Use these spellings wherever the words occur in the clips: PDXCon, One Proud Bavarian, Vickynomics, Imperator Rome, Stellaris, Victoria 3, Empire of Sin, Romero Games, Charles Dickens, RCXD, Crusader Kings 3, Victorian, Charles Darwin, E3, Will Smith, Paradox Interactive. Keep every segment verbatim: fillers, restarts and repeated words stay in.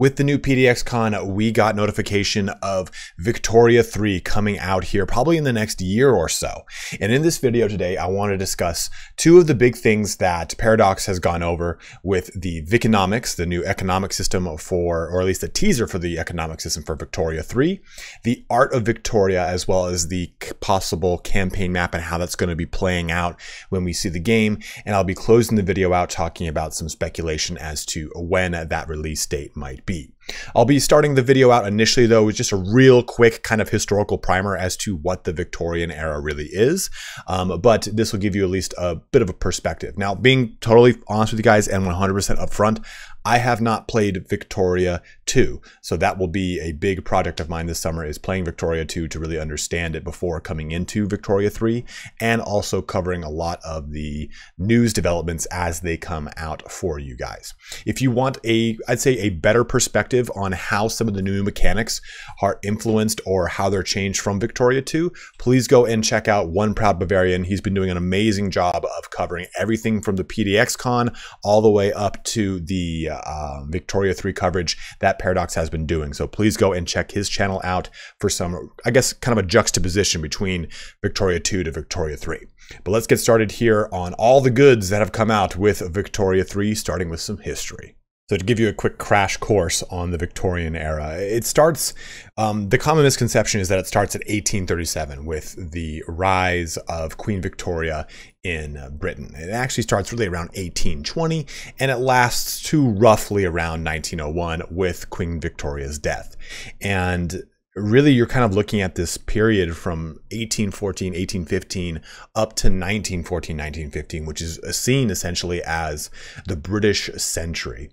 With the new PDXCon, we got notification of Victoria three coming out here probably in the next year or so. And in this video today, I want to discuss two of the big things that Paradox has gone over with the Vickynomics, the new economic system for, or at least the teaser for the economic system for Victoria three, the art of Victoria, as well as the possible campaign map and how that's going to be playing out when we see the game. And I'll be closing the video out talking about some speculation as to when that release date might be. Be. I'll be starting the video out initially, though, with just a real quick kind of historical primer as to what the Victorian era really is, um, but this will give you at least a bit of a perspective. Now, being totally honest with you guys and one hundred percent upfront, I have not played Victoria two, so that will be a big project of mine this summer, is playing Victoria two to really understand it before coming into Victoria three, and also covering a lot of the news developments as they come out for you guys. If you want a, I'd say a better perspective on how some of the new mechanics are influenced or how they're changed from Victoria two, please go and check out One Proud Bavarian. He's been doing an amazing job of covering everything from the PDXCon all the way up to the uh, Victoria three coverage that Paradox has been doing. So please go and check his channel out for some, I guess, kind of a juxtaposition between Victoria two to Victoria three. But let's get started here on all the goods that have come out with Victoria three, starting with some history. So to give you a quick crash course on the Victorian era, it starts, um, the common misconception is that it starts at eighteen thirty-seven with the rise of Queen Victoria in Britain. It actually starts really around eighteen twenty and it lasts to roughly around nineteen oh one with Queen Victoria's death. And really, you're kind of looking at this period from eighteen fourteen, eighteen fifteen up to nineteen fourteen, nineteen fifteen, which is seen essentially as the British century.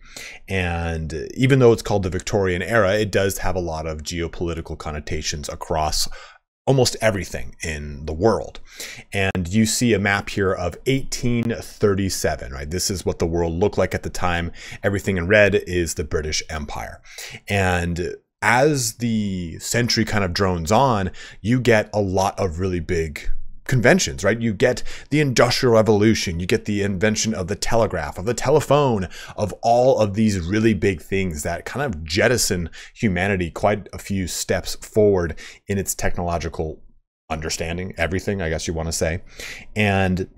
And even though it's called the Victorian era, it does have a lot of geopolitical connotations across almost everything in the world. And you see a map here of eighteen thirty-seven, right? This is what the world looked like at the time. Everything in red is the British Empire. And as the century kind of drones on, you get a lot of really big conventions, right? You get the Industrial Revolution, you get the invention of the telegraph, of the telephone, of all of these really big things that kind of jettison humanity quite a few steps forward in its technological understanding, everything, I guess you want to say. And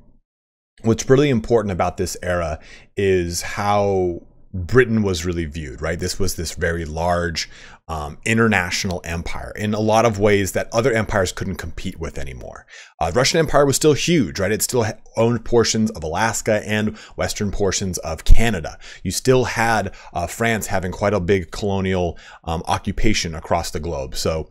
what's really important about this era is how Britain was really viewed, right? This was this very large um, international empire in a lot of ways that other empires couldn't compete with anymore. Uh, the Russian Empire was still huge, right? It still owned portions of Alaska and western portions of Canada. You still had uh, France having quite a big colonial um, occupation across the globe. So,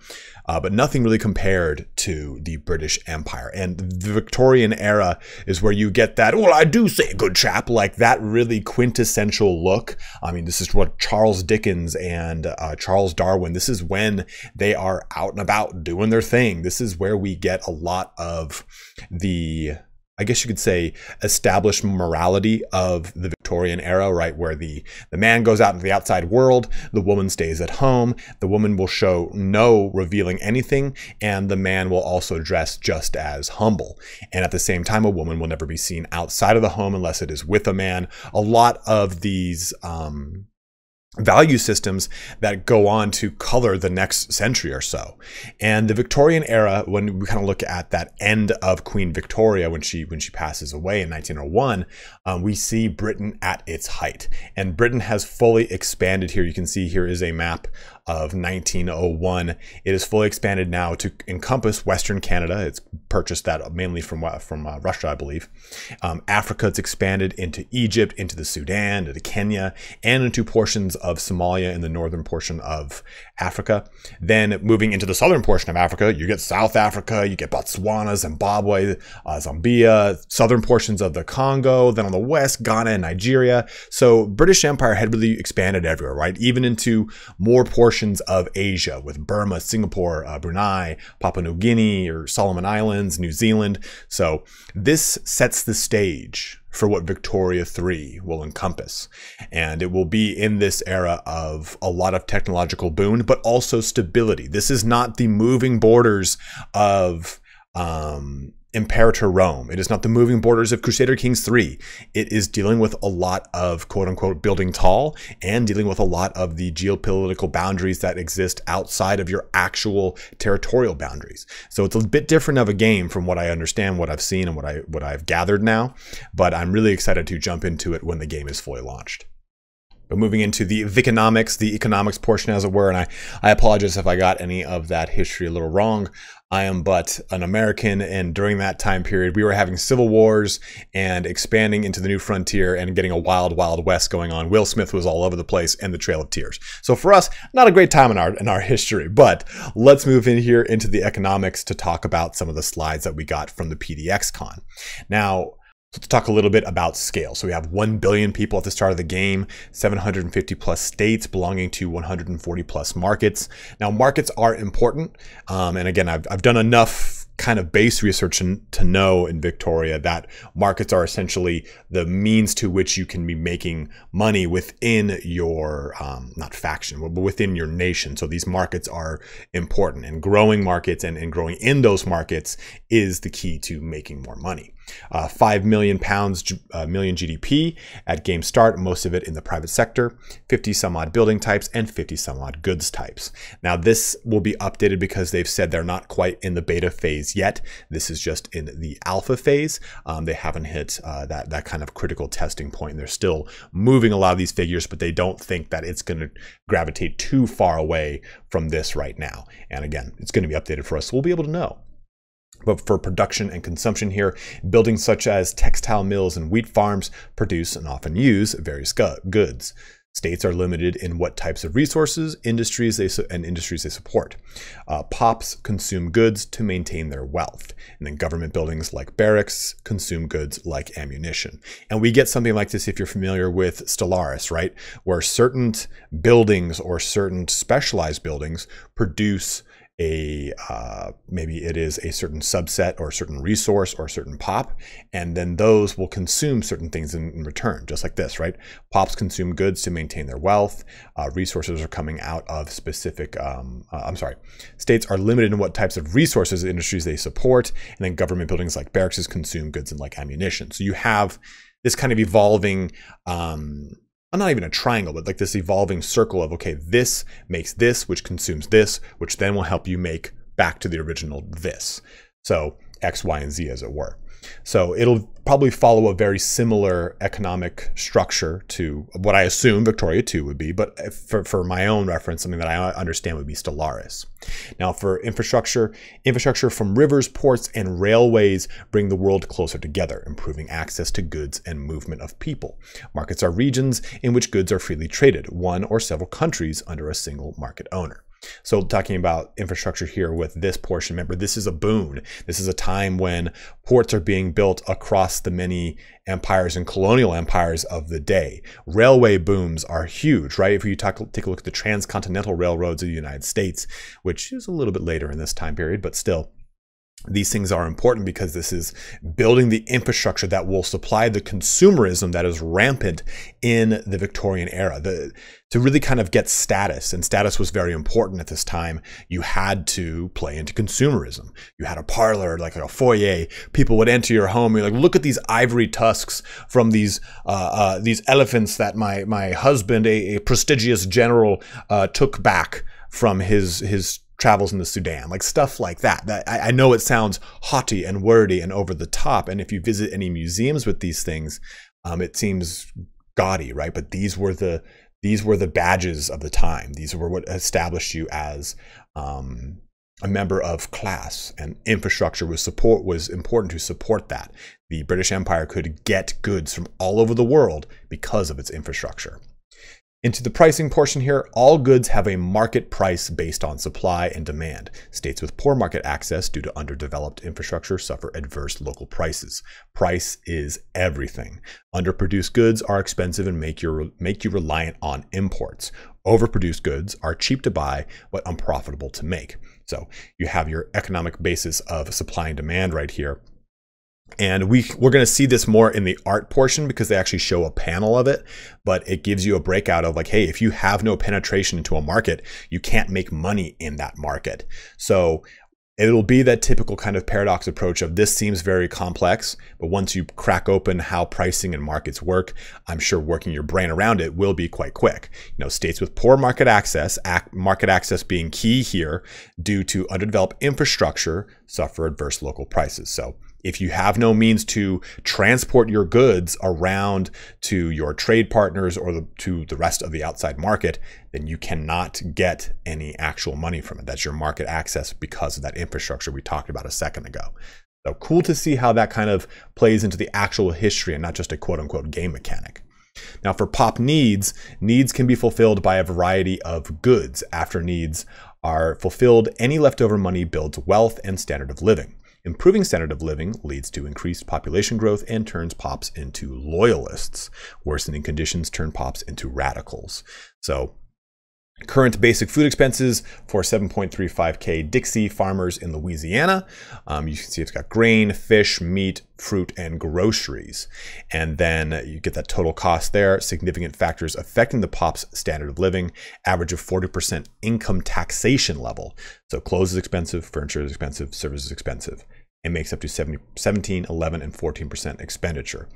uh, but nothing really compared to the British Empire. And the Victorian era is where you get that, well, I do say good chap, like that really quintessential look. I mean, this is what Charles Dickens and uh, Charles Darwin, this is when they are out and about doing their thing. This is where we get a lot of the, I guess you could say, established morality of the Victorian era, right? Where the, the man goes out into the outside world, the woman stays at home, the woman will show no revealing anything, and the man will also dress just as humble. And at the same time, a woman will never be seen outside of the home unless it is with a man. A lot of these um, value systems that go on to color the next century or so. And the Victorian era, when we kind of look at that end of Queen Victoria, when she when she passes away in nineteen oh one, um, we see Britain at its height. And Britain has fully expanded here. You can see here is a map of nineteen oh one. It is fully expanded now to encompass Western Canada. It's purchased that mainly from, from uh, Russia, I believe. Um, Africa, it's expanded into Egypt, into the Sudan, into Kenya, and into portions of Somalia in the northern portion of Africa. Then moving into the southern portion of Africa, you get South Africa, you get Botswana, Zimbabwe, uh, Zambia, southern portions of the Congo, then on the west, Ghana and Nigeria. So British Empire had really expanded everywhere, right? Even into more portions of Asia with Burma, Singapore, uh, Brunei, Papua New Guinea, or Solomon Islands, New Zealand. So this sets the stage for what Victoria three will encompass. And it will be in this era of a lot of technological boon, but also stability. This is not the moving borders of um, Imperator Rome. It is not the moving borders of Crusader Kings three. It is dealing with a lot of quote-unquote building tall and dealing with a lot of the geopolitical boundaries that exist outside of your actual territorial boundaries. So it's a bit different of a game from what I understand, what I've seen, and what I what I've gathered now, but I'm really excited to jump into it when the game is fully launched. But moving into the Vickynomics, the economics portion, as it were, and I, I apologize if I got any of that history a little wrong. I am but an American, and during that time period, we were having civil wars and expanding into the new frontier and getting a wild, wild west going on. Will Smith was all over the place and the Trail of Tears. So for us, not a great time in our, in our history, but let's move in here into the economics to talk about some of the slides that we got from the P D X Con. Now, let's talk a little bit about scale. So we have one billion people at the start of the game, seven hundred fifty plus states belonging to one hundred forty plus markets. Now, markets are important. Um, and again, I've, I've done enough kind of base research in, to know in Victoria that markets are essentially the means to which you can be making money within your, um, not faction, but within your nation. So these markets are important, and growing markets and, and growing in those markets is the key to making more money. Uh, five million pounds, uh, million G D P at game start, most of it in the private sector, fifty some odd building types, and fifty some odd goods types. Now this will be updated because they've said they're not quite in the beta phase yet. This is just in the alpha phase. Um, they haven't hit uh, that, that kind of critical testing point, and they're still moving a lot of these figures, but they don't think that it's going to gravitate too far away from this right now. And again, it's going to be updated for us, so we'll be able to know. But for production and consumption here, buildings such as textile mills and wheat farms produce and often use various goods. States are limited in what types of resources, industries they su- and industries they support. Uh, pops consume goods to maintain their wealth. And then government buildings like barracks consume goods like ammunition. And we get something like this if you're familiar with Stellaris, right? Where certain buildings or certain specialized buildings produce a uh, maybe it is a certain subset or a certain resource or a certain pop, and then those will consume certain things in, in return, just like this, right? Pops consume goods to maintain their wealth. Uh, resources are coming out of specific, um, uh, I'm sorry, states are limited in what types of resources and industries they support, and then government buildings like barracks consume goods and like ammunition. So you have this kind of evolving, um, not even a triangle, but like this evolving circle of, okay, this makes this, which consumes this, which then will help you make back to the original this. So X, Y, and Z, as it were. So it'll probably follow a very similar economic structure to what I assume Victoria two would be, but for, for my own reference, something that I understand would be Stellaris. Now for infrastructure, infrastructure from rivers, ports, and railways bring the world closer together, improving access to goods and movement of people. Markets are regions in which goods are freely traded, one or several countries under a single market owner. So talking about infrastructure here with this portion, remember, this is a boon. This is a time when ports are being built across the many empires and colonial empires of the day. Railway booms are huge, right? If you talk, take a look at the transcontinental railroads of the United States, which is a little bit later in this time period, but still. These things are important because this is building the infrastructure that will supply the consumerism that is rampant in the Victorian era. The, to really kind of get status, and status was very important at this time, you had to play into consumerism. You had a parlor, like a foyer. People would enter your home. You're like, look at these ivory tusks from these uh, uh, these elephants that my, my husband, a, a prestigious general, uh, took back from his his. travels in the Sudan, like stuff like that. that I, I know it sounds haughty and wordy and over the top, and if you visit any museums with these things, um, it seems gaudy, right? But these were the these were the badges of the time. These were what established you as um, a member of class, and infrastructure was support was important to support that. The British Empire could get goods from all over the world because of its infrastructure. Into the pricing portion here, all goods have a market price based on supply and demand. States with poor market access due to underdeveloped infrastructure suffer adverse local prices. Price is everything. Underproduced goods are expensive and make your, make you reliant on imports. Overproduced goods are cheap to buy, but unprofitable to make. So you have your economic basis of supply and demand right here. And we, we're going to see this more in the art portion because they actually show a panel of it, but it gives you a breakout of like, hey, if you have no penetration into a market, you can't make money in that market. So it'll be that typical kind of Paradox approach of this seems very complex, but once you crack open how pricing and markets work, I'm sure working your brain around it will be quite quick. You know, states with poor market access, market access being key here due to underdeveloped infrastructure, suffer adverse local prices. So if you have no means to transport your goods around to your trade partners or the, to the rest of the outside market, then you cannot get any actual money from it. That's your market access because of that infrastructure we talked about a second ago. So cool to see how that kind of plays into the actual history and not just a quote unquote game mechanic. Now for pop needs, needs can be fulfilled by a variety of goods. After needs are fulfilled, any leftover money builds wealth and standard of living. Improving standard of living leads to increased population growth and turns pops into loyalists. Worsening conditions turn pops into radicals. So current basic food expenses for seven point three five K Dixie farmers in Louisiana. Um, you can see it's got grain, fish, meat, fruit, and groceries. And then you get that total cost there. Significant factors affecting the pop's standard of living. Average of forty percent income taxation level. So clothes is expensive, furniture is expensive, service is expensive. It makes up to seventeen, eleven, and fourteen percent expenditure.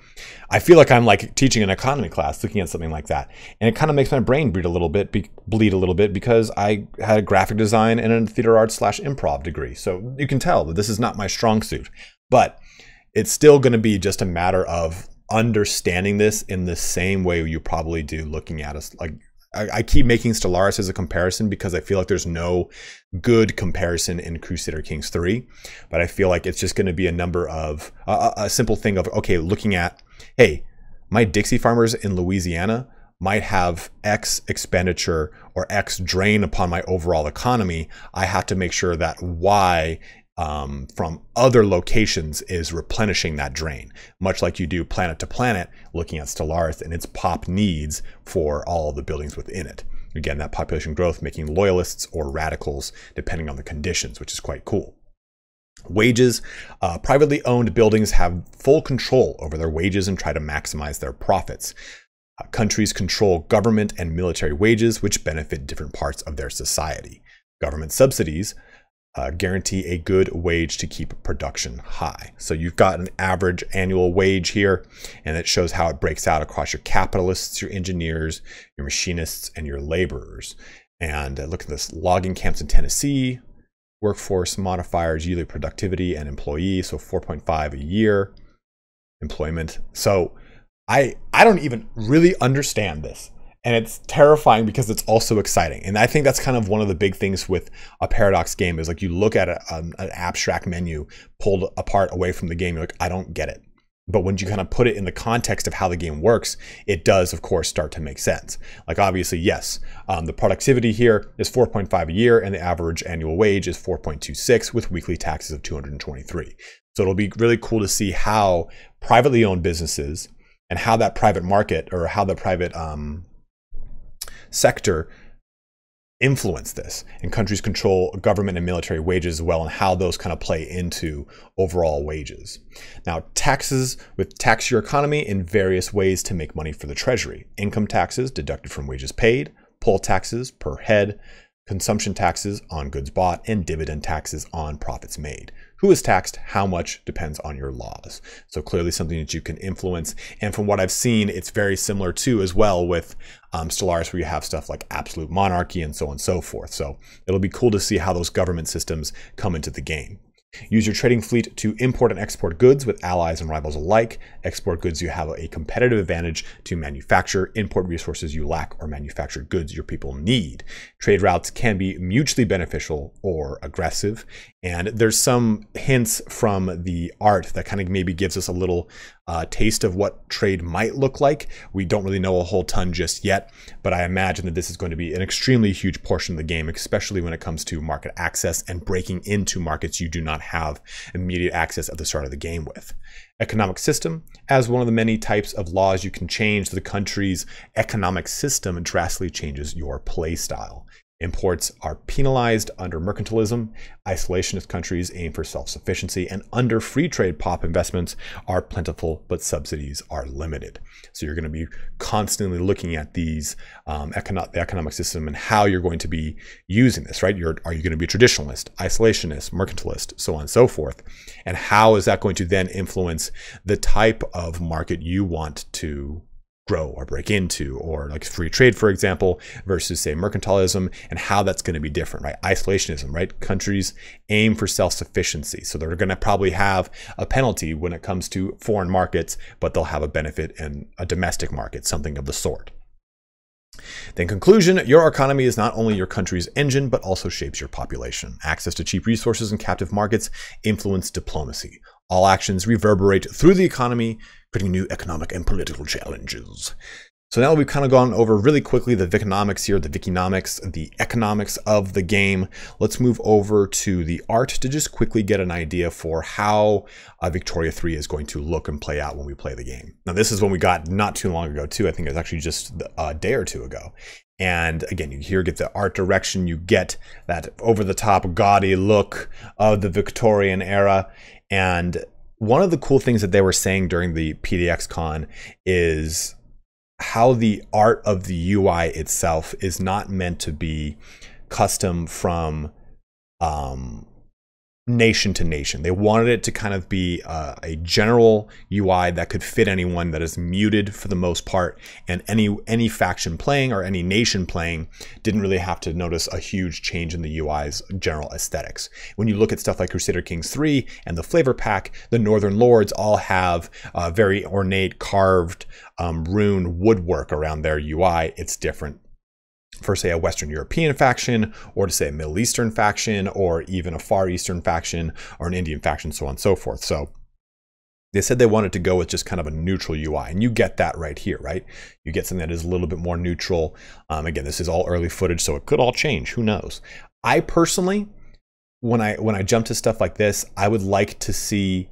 I feel like I'm like teaching an economy class looking at something like that. And it kind of makes my brain bleed a little bit, be, bleed a little bit because I had a graphic design and a theater arts slash improv degree. So you can tell that this is not my strong suit, but it's still going to be just a matter of understanding this in the same way you probably do looking at us like, I keep making Stellaris as a comparison because I feel like there's no good comparison in Crusader Kings three, but I feel like it's just going to be a number of uh, a simple thing of, okay, looking at, hey, my Dixie farmers in Louisiana might have X expenditure or X drain upon my overall economy. I have to make sure that Y um, from other locations is replenishing that drain, much like you do planet to planet, looking at Stellaris and its pop needs for all the buildings within it. Again, that population growth making loyalists or radicals, depending on the conditions, which is quite cool. Wages. Uh, privately owned buildings have full control over their wages and try to maximize their profits. Uh, countries control government and military wages, which benefit different parts of their society. Government subsidies Uh, guarantee a good wage to keep production high. So you've got an average annual wage here, and it shows how it breaks out across your capitalists, your engineers, your machinists, and your laborers. And uh, look at this, logging camps in Tennessee, workforce modifiers, yearly productivity, and employee, so four point five a year, employment. So I, I don't even really understand this. And it's terrifying because it's also exciting. And I think that's kind of one of the big things with a Paradox game is like you look at a, um, an abstract menu pulled apart away from the game, you're like, I don't get it. But when you kind of put it in the context of how the game works, it does, of course, start to make sense. Like obviously, yes, um, the productivity here is four point five a year and the average annual wage is four point two six with weekly taxes of two hundred twenty-three. So it'll be really cool to see how privately owned businesses and how that private market or how the private um, sector influence this, and countries control government and military wages as well, and how those kind of play into overall wages. Now taxes with tax your economy in various ways to make money for the treasury. Income taxes deducted from wages paid, poll taxes per head, consumption taxes on goods bought, and dividend taxes on profits made. Who is taxed, how much, depends on your laws. So clearly something that you can influence. And from what I've seen, it's very similar too as well with um, Stellaris, where you have stuff like absolute monarchy and so on and so forth. So it'll be cool to see how those government systems come into the game. Use your trading fleet to import and export goods with allies and rivals alike. Export goods you have a competitive advantage to manufacture. Import resources you lack or manufacture goods your people need. Trade routes can be mutually beneficial or aggressive. And there's some hints from the art that kind of maybe gives us a little uh, taste of what trade might look like. We don't really know a whole ton just yet, but I imagine that this is going to be an extremely huge portion of the game, especially when it comes to market access and breaking into markets you do not have immediate access at the start of the game with. Economic system. As one of the many types of laws you can change, the country's economic system drastically changes your play style. Imports are penalized under mercantilism, isolationist countries aim for self-sufficiency, and under free trade pop investments are plentiful, but subsidies are limited. So you're going to be constantly looking at these um, econo the economic system and how you're going to be using this, right? You're, are you going to be a traditionalist, isolationist, mercantilist, so on and so forth? And how is that going to then influence the type of market you want to grow or break into, or like free trade, for example, versus say mercantilism, and how that's going to be different, right? Isolationism, right? Countries aim for self-sufficiency. So they're going to probably have a penalty when it comes to foreign markets, but they'll have a benefit in a domestic market, something of the sort. Then conclusion, your economy is not only your country's engine, but also shapes your population. Access to cheap resources and captive markets influence diplomacy. All actions reverberate through the economy, creating new economic and political challenges. So now we've kind of gone over really quickly the Vickynomics here, the Vickynomics, the economics of the game. Let's move over to the art to just quickly get an idea for how uh, Victoria three is going to look and play out when we play the game. Now this is one we got not too long ago too. I think it was actually just a day or two ago. And again, you here get the art direction, you get that over-the-top gaudy look of the Victorian era. And one of the cool things that they were saying during the P D X Con is how the art of the U I itself is not meant to be custom from um, nation to nation. They wanted it to kind of be uh, a general U I that could fit anyone, that is muted for the most part, and any any faction playing or any nation playing didn't really have to notice a huge change in the U I's general aesthetics. When you look at stuff like Crusader Kings three and the flavor pack, the Northern Lords all have uh, very ornate carved um, rune woodwork around their U I. It's different for say a Western European faction, or to say a Middle Eastern faction, or even a Far Eastern faction, or an Indian faction, so on and so forth. So they said they wanted to go with just kind of a neutral U I, and you get that right here, right? You get something that is a little bit more neutral. Um, again, this is all early footage, so it could all change, who knows? I personally, when I, when I jump to stuff like this, I would like to see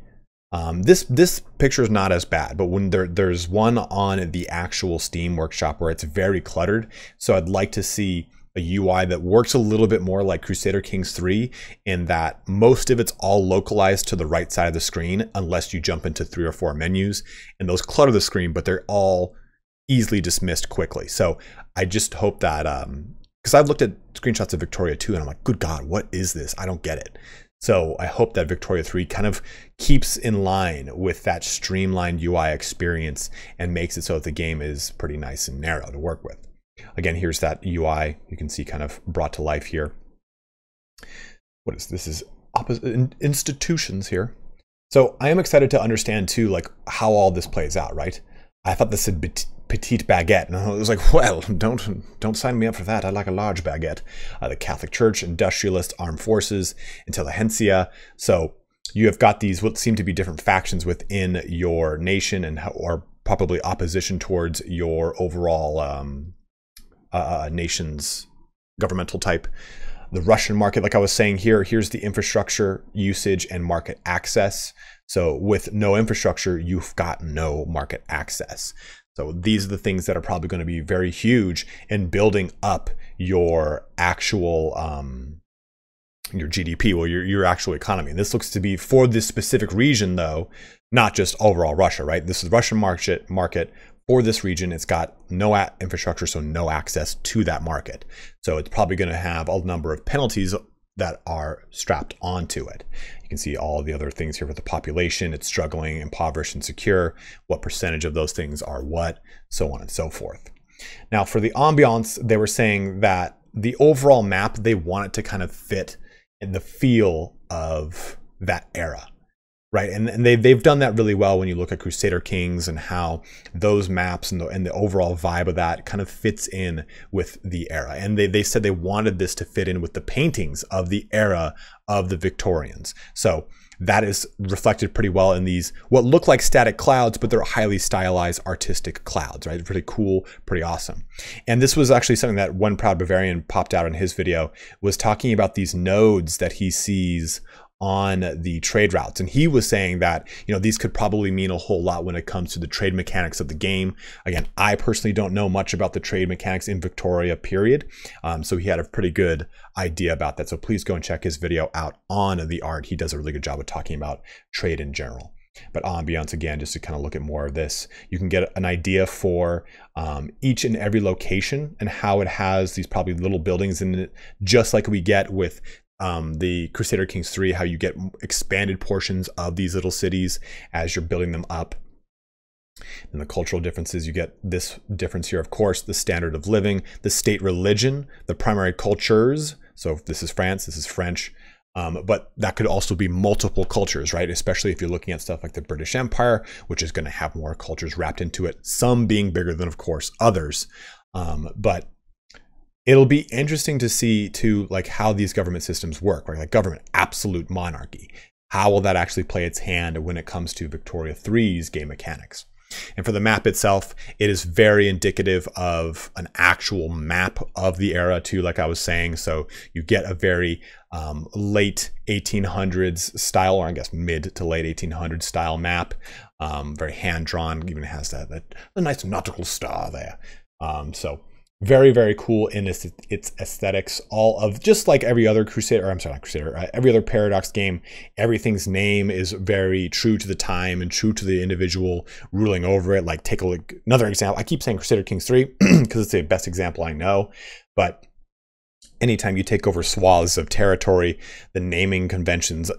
Um, this this picture is not as bad, but when there, there's one on the actual Steam Workshop where it's very cluttered, so I'd like to see a U I that works a little bit more like Crusader Kings three, in that most of it's all localized to the right side of the screen, unless you jump into three or four menus, and those clutter the screen, but they're all easily dismissed quickly. So I just hope that, um, because I've looked at screenshots of Victoria two, and I'm like, good God, what is this? I don't get it. So I hope that Victoria three kind of keeps in line with that streamlined U I experience and makes it so that the game is pretty nice and narrow to work with. Again, here's that U I you can see kind of brought to life here. What is this? Is opposite institutions here. So I am excited to understand too, like how all this plays out, right? I thought this had been petite baguette, and I was like, well, don't don't sign me up for that. I like a large baguette. Uh, the Catholic Church, industrialist, armed forces, intelligentsia. So you have got these what seem to be different factions within your nation, and how, or probably opposition towards your overall um, uh, nation's governmental type. The Russian market, like I was saying here, here's the infrastructure usage and market access. So with no infrastructure, you've got no market access. So these are the things that are probably going to be very huge in building up your actual um, your G D P, well, your, your actual economy. And this looks to be for this specific region, though, not just overall Russia, right? This is Russian market market for this region. It's got no infrastructure, so no access to that market. So it's probably going to have a number of penalties that are strapped onto it. You can see all the other things here with the population, it's struggling, impoverished, insecure, what percentage of those things are what, so on and so forth. Now for the ambiance, they were saying that the overall map, they want it to kind of fit in the feel of that era, right? And, and they, they've done that really well when you look at Crusader Kings and how those maps and the, and the overall vibe of that kind of fits in with the era. And they, they said they wanted this to fit in with the paintings of the era of the Victorians. So that is reflected pretty well in these, what look like static clouds, but they're highly stylized artistic clouds, right? Pretty cool, pretty awesome. And this was actually something that One Proud Bavarian popped out in his video, was talking about these nodes that he sees on the trade routes. And he was saying that, you know, these could probably mean a whole lot when it comes to the trade mechanics of the game. Again, I personally don't know much about the trade mechanics in Victoria, period. Um, so he had a pretty good idea about that. So please go and check his video out on the art. He does a really good job of talking about trade in general. But ambiance, again, just to kind of look at more of this, you can get an idea for um, each and every location and how it has these probably little buildings in it, just like we get with um, the Crusader Kings three, how you get expanded portions of these little cities as you're building them up. And the cultural differences, you get this difference here, of course, the standard of living, the state religion, the primary cultures. So if this is France, this is French. Um, but that could also be multiple cultures, right? Especially if you're looking at stuff like the British Empire, which is going to have more cultures wrapped into it, some being bigger than, of course, others. Um, but it'll be interesting to see, too, like how these government systems work, right? Like government, absolute monarchy. How will that actually play its hand when it comes to Victoria three's game mechanics? And for the map itself, it is very indicative of an actual map of the era too, like I was saying. So you get a very um, late eighteen hundreds style, or I guess mid to late eighteen hundreds style map, um, very hand-drawn, even has that, that a nice nautical star there. Um, so very, very cool in its, its aesthetics, all of, just like every other Crusader, or I'm sorry, not Crusader, uh, every other Paradox game, everything's name is very true to the time and true to the individual ruling over it. Like take a look, another example, I keep saying Crusader Kings three because it's the best example I know, but anytime you take over swaths of territory, the naming conventions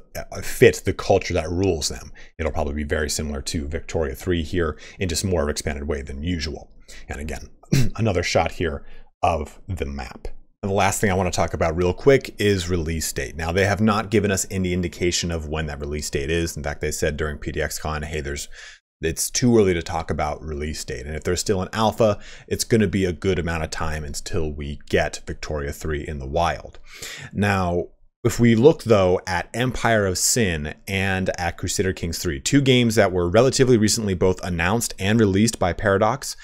fit the culture that rules them. It'll probably be very similar to Victoria three here in just more of an expanded way than usual. And again, another shot here of the map. And the last thing I want to talk about real quick is release date. Now, they have not given us any indication of when that release date is. In fact, they said during PDXCon, hey, there's it's too early to talk about release date. And if there's still an alpha, it's going to be a good amount of time until we get Victoria three in the wild. Now, if we look, though, at Empire of Sin and at Crusader Kings three, two games that were relatively recently both announced and released by Paradox,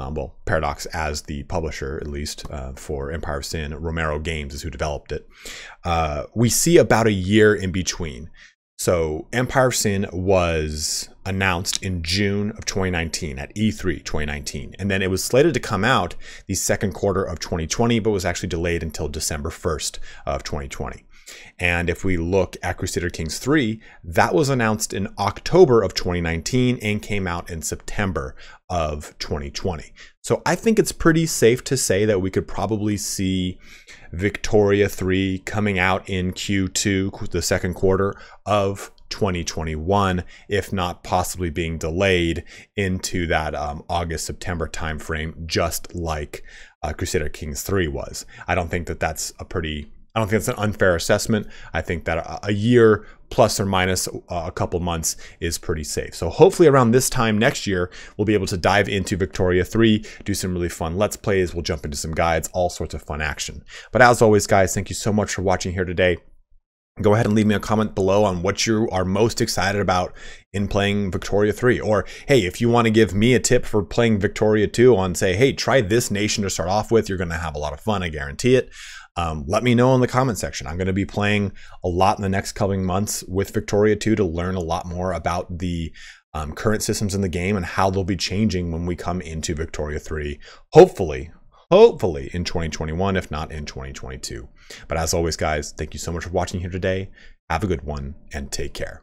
Um, well, Paradox as the publisher, at least, uh, for Empire of Sin. Romero Games is who developed it. Uh, we see about a year in between. So Empire of Sin was announced in June of twenty nineteen at E three twenty nineteen. And then it was slated to come out the second quarter of twenty twenty, but was actually delayed until December first of twenty twenty. And if we look at Crusader Kings three, that was announced in October of twenty nineteen and came out in September of twenty twenty. So I think it's pretty safe to say that we could probably see Victoria three coming out in Q two, the second quarter of twenty twenty-one, if not possibly being delayed into that um, August, September timeframe, just like uh, Crusader Kings three was. I don't think that that's a pretty... I don't think it's an unfair assessment. I think that a year plus or minus a couple months is pretty safe. So hopefully around this time next year, we'll be able to dive into Victoria three, do some really fun Let's Plays. We'll jump into some guides, all sorts of fun action. But as always, guys, thank you so much for watching here today. Go ahead and leave me a comment below on what you are most excited about in playing Victoria three. Or, hey, if you want to give me a tip for playing Victoria two on, say, hey, try this nation to start off with. You're going to have a lot of fun, I guarantee it. Um, let me know in the comment section. I'm going to be playing a lot in the next coming months with Victoria two to learn a lot more about the um, current systems in the game and how they'll be changing when we come into Victoria three, hopefully, hopefully in twenty twenty-one, if not in twenty twenty-two. But as always, guys, thank you so much for watching here today. Have a good one and take care.